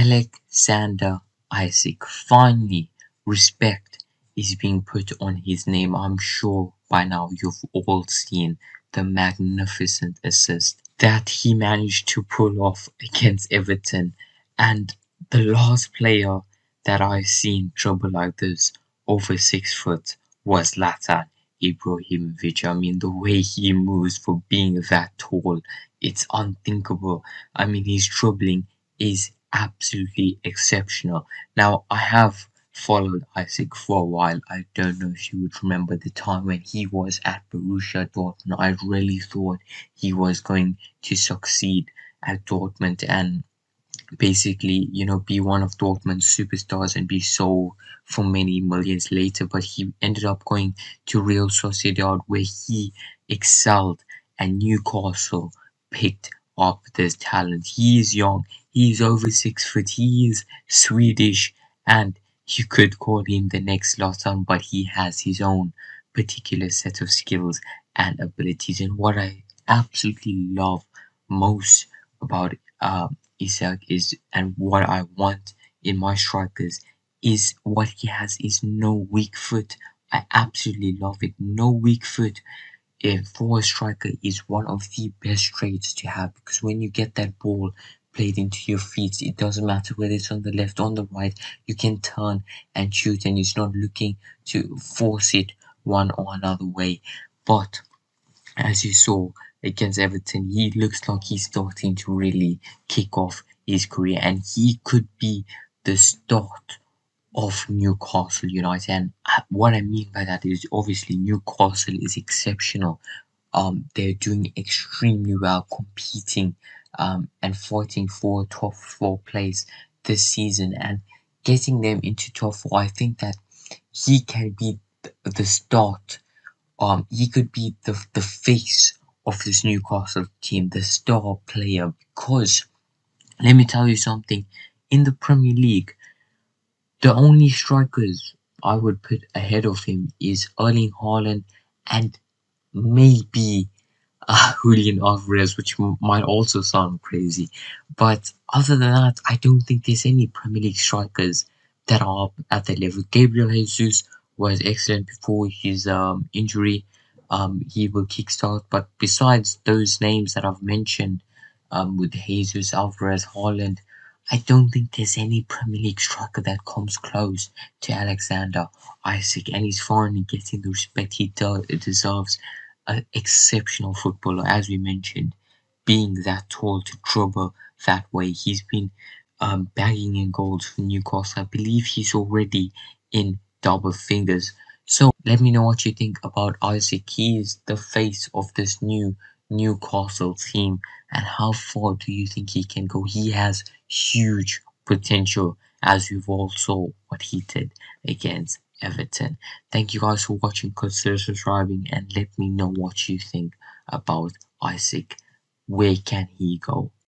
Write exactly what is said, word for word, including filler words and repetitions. Alexander Isak. Finally, respect is being put on his name. I'm sure by now you've all seen the magnificent assist that he managed to pull off against Everton. And the last player that I've seen dribble like this over six foot was Zlatan Ibrahimović. I mean, the way he moves for being that tall, it's unthinkable. I mean, his dribbling is absolutely exceptional. Now, I have followed Isak for a while. I don't know if you would remember the time when he was at Borussia Dortmund. I really thought he was going to succeed at Dortmund and basically, you know, be one of Dortmund's superstars and be sold for many millions later. But he ended up going to Real Sociedad, where he excelled, and Newcastle picked up this talent. He is young, he is over six foot, he is Swedish, and you could call him the next Zlatan, but he has his own particular set of skills and abilities. And what I absolutely love most about uh, Isak is, and what I want in my strikers, is what he has is no weak foot. I absolutely love it. No weak foot for a striker is one of the best traits to have, because when you get that ball played into your feet, it doesn't matter whether it's on the left, on the right, you can turn and shoot, and it's not looking to force it one or another way. But as you saw against Everton, he looks like he's starting to really kick off his career, and he could be the start of Newcastle United. And what I mean by that is, obviously, Newcastle is exceptional. Um, they're doing extremely well, competing um, and fighting for top four place this season, and getting them into top four. I think that he can be th the start. Um, he could be the the face of this Newcastle team, the star player, because let me tell you something, in the Premier League, the only strikers I would put ahead of him is Erling Haaland and maybe uh, Julian Alvarez, which might also sound crazy. But other than that, I don't think there's any Premier League strikers that are up at the level. Gabriel Jesus was excellent before his um, injury. Um, he will kickstart, but besides those names that I've mentioned, um, with Jesus, Alvarez, Haaland, I don't think there's any Premier League striker that comes close to Alexander Isak, and he's finally getting the respect he de deserves. An exceptional footballer, as we mentioned, being that tall to dribble that way. He's been um, bagging in goals for Newcastle. I believe he's already in double figures. So let me know what you think about Isak. He is the face of this new Newcastle team, and how far do you think he can go? He has huge potential, as we've all saw what he did against Everton. Thank you guys for watching. Consider subscribing, and let me know what you think about Isak. Where can he go?